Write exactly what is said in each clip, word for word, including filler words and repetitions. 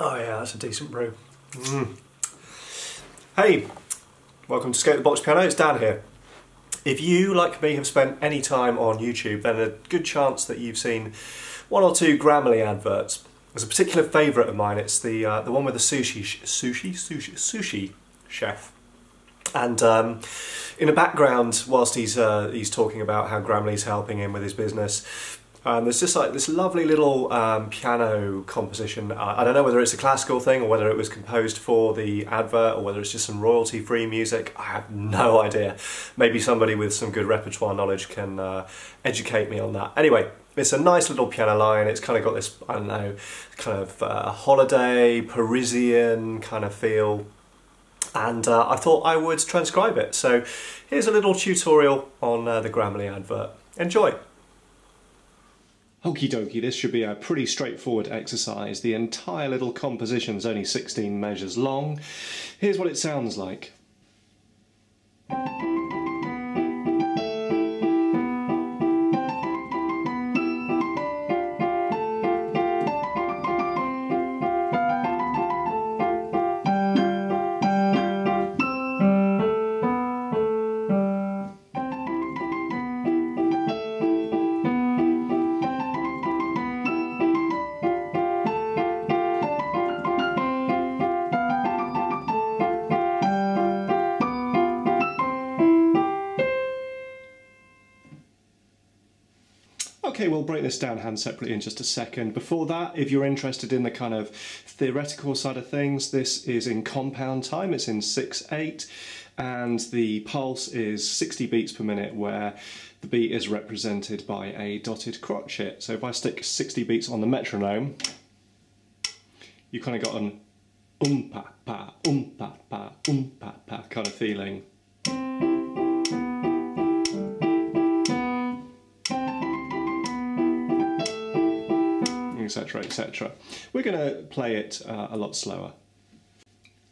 Oh yeah, that's a decent brew. Mm. Hey, welcome to Escape the Box Piano, it's Dan here. If you, like me, have spent any time on YouTube, then a good chance that you've seen one or two Grammarly adverts. There's a particular favourite of mine, it's the uh, the one with the sushi, sh sushi, sushi, sushi chef. And um, in the background, whilst he's, uh, he's talking about how Grammarly's helping him with his business, Um, there's just like this lovely little um, piano composition. I, I don't know whether it's a classical thing or whether it was composed for the advert or whether it's just some royalty-free music. I have no idea. Maybe somebody with some good repertoire knowledge can uh, educate me on that. Anyway, it's a nice little piano line. It's kind of got this, I don't know, kind of uh, holiday, Parisian kind of feel. And uh, I thought I would transcribe it. So here's a little tutorial on uh, the Grammarly advert. Enjoy. Okie dokie, this should be a pretty straightforward exercise. The entire little composition is only sixteen measures long. Here's what it sounds like. Okay, we'll break this down hand separately in just a second. Before that, if you're interested in the kind of theoretical side of things, this is in compound time, it's in six eight, and the pulse is sixty beats per minute, where the beat is represented by a dotted crotchet. So if I stick sixty beats on the metronome, you kind of got an um-pa-pa, um-pa-pa, um-pa-pa kind of feeling. Etc, et cetera. We're going to play it uh, a lot slower.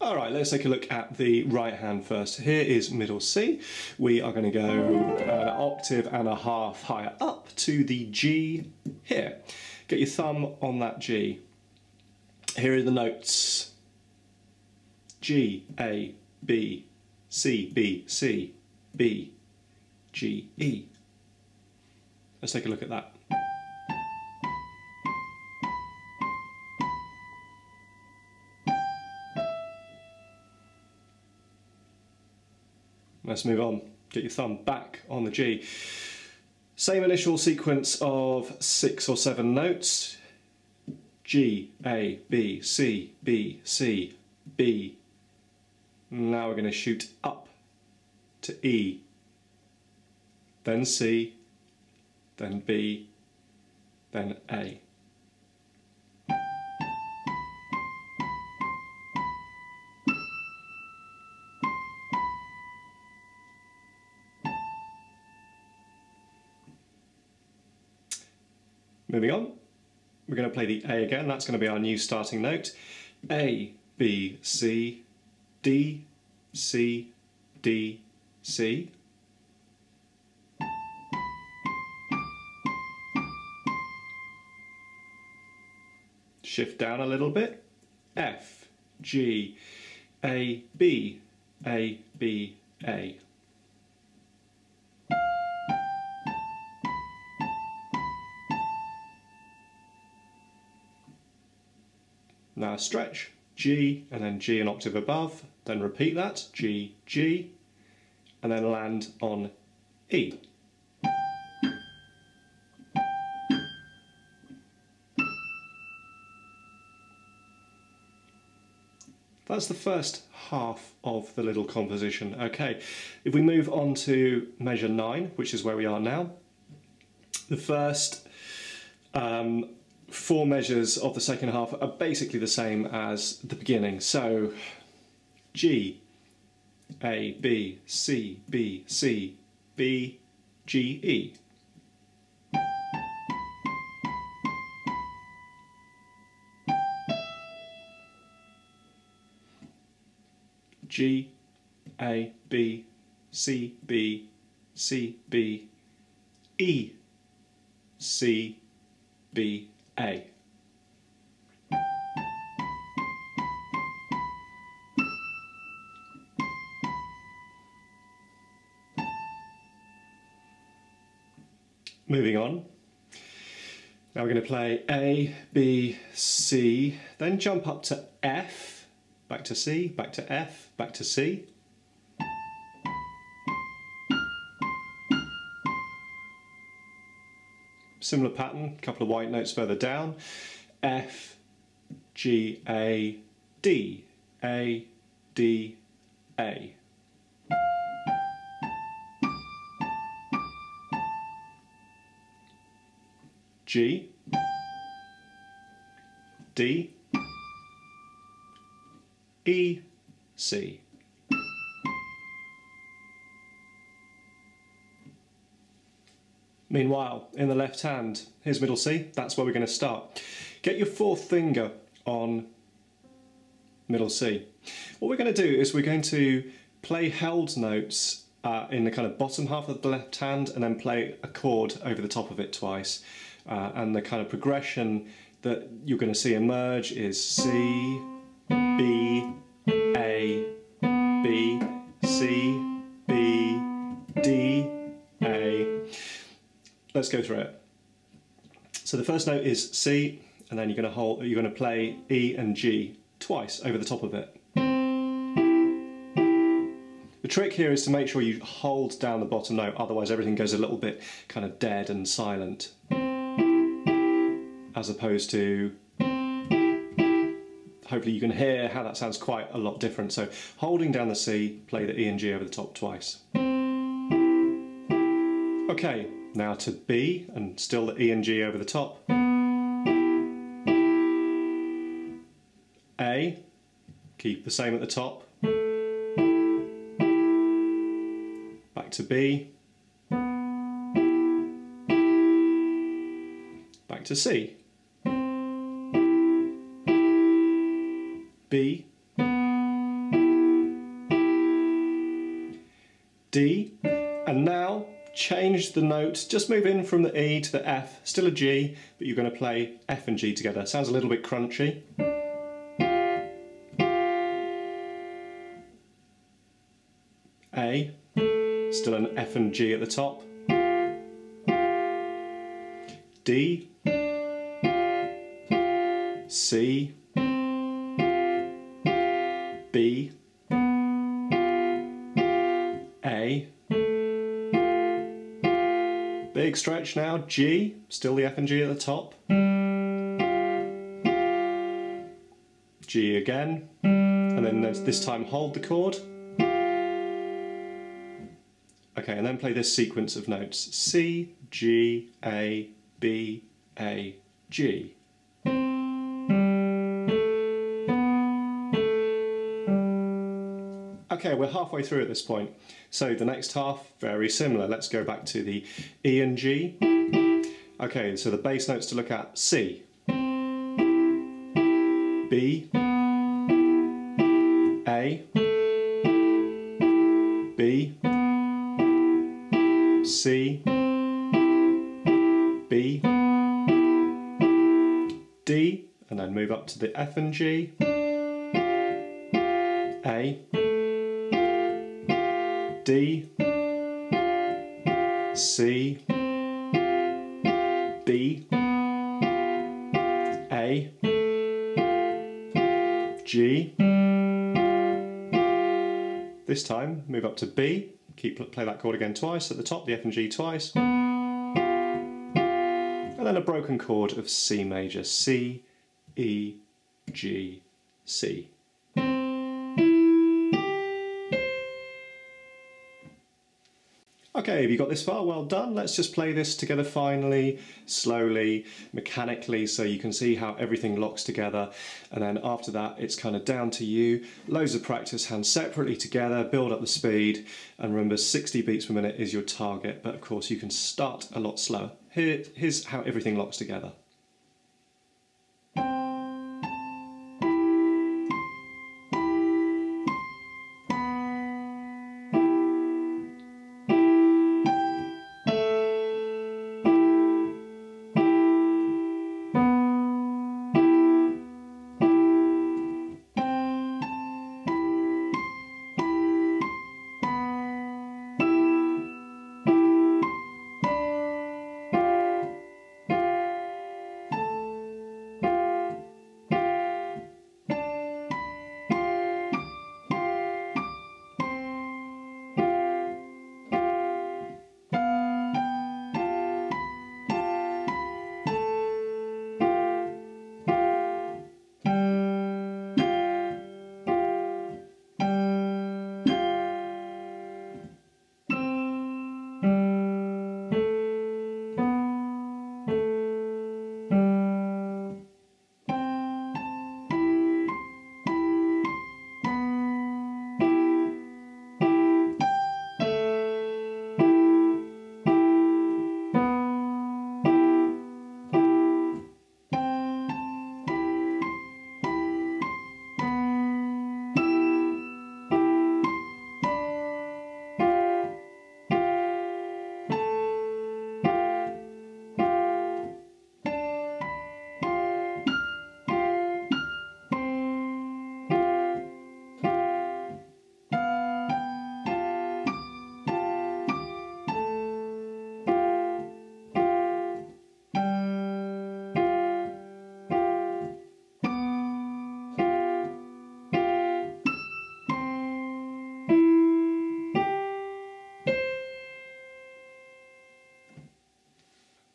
All right, let's take a look at the right hand first. Here is middle C. We are going to go an octave and a half higher up to the G here. Get your thumb on that G. Here are the notes. G, A, B, C, B, C, B, G, E. Let's take a look at that. Let's move on. Get your thumb back on the G. Same initial sequence of six or seven notes. G, A, B, C, B, C, B. Now we're going to shoot up to E. Then C, then B, then A. Moving on, we're going to play the A again. That's going to be our new starting note. A, B, C, D, C, D, C. Shift down a little bit. F, G, A, B, A, B, A. Now stretch, G, and then G an octave above, then repeat that, G, G, and then land on E. That's the first half of the little composition. Okay, if we move on to measure nine, which is where we are now, the first um, four measures of the second half are basically the same as the beginning. So G, A, B, C, B, C, B, G, E. G, A, B, C, B, C, B, E, C, B, A. Moving on. Now we're going to play A, B, C, then jump up to F, back to C, back to F, back to C. Similar pattern, a couple of white notes further down. F, G, A, D, A, D, A. G, D, E, C. Meanwhile, in the left hand, here's middle C, that's where we're going to start. Get your fourth finger on middle C. What we're going to do is we're going to play held notes uh, in the kind of bottom half of the left hand and then play a chord over the top of it twice. Uh, and the kind of progression that you're going to see emerge is C, B, A, B, C, B, D, A. Let's go through it. So the first note is C, and then you're going to hold, you're going to play E and G twice over the top of it. The trick here is to make sure you hold down the bottom note, otherwise everything goes a little bit kind of dead and silent. As opposed to, hopefully you can hear how that sounds quite a lot different. So holding down the C, play the E and G over the top twice. Okay, now to B, and still the E and G over the top. A, keep the same at the top. Back to B. Back to C. B, D, and now change the note, just move in from the E to the F, still a G, but you're going to play F and G together. Sounds a little bit crunchy. A, still an F and G at the top. D, C, B, A, big stretch now, G, still the F and G at the top, G again, and then this time hold the chord. Okay, and then play this sequence of notes, C, G, A, B, A, G. Okay, we're halfway through at this point, so the next half, very similar. Let's go back to the E and G. Okay, so the bass notes to look at, C, B, A, B, C, B, D, and then move up to the F and G, A, D, C, B, A, G. This time move up to B, keep play that chord again twice at the top, the F and G twice, and then a broken chord of C major, C, E, G, C. Okay, have you got this far? Well done. Let's just play this together finally, slowly, mechanically, so you can see how everything locks together. And then after that, it's kind of down to you. Loads of practice, hands separately together, build up the speed. And remember, sixty beats per minute is your target, but of course you can start a lot slower. Here, here's how everything locks together.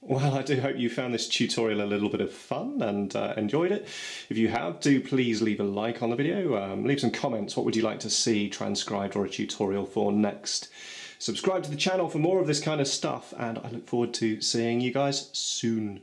Well, I do hope you found this tutorial a little bit of fun and uh, enjoyed it. If you have, do please leave a like on the video. Um, leave some comments. What would you like to see transcribed or a tutorial for next? Subscribe to the channel for more of this kind of stuff, and I look forward to seeing you guys soon.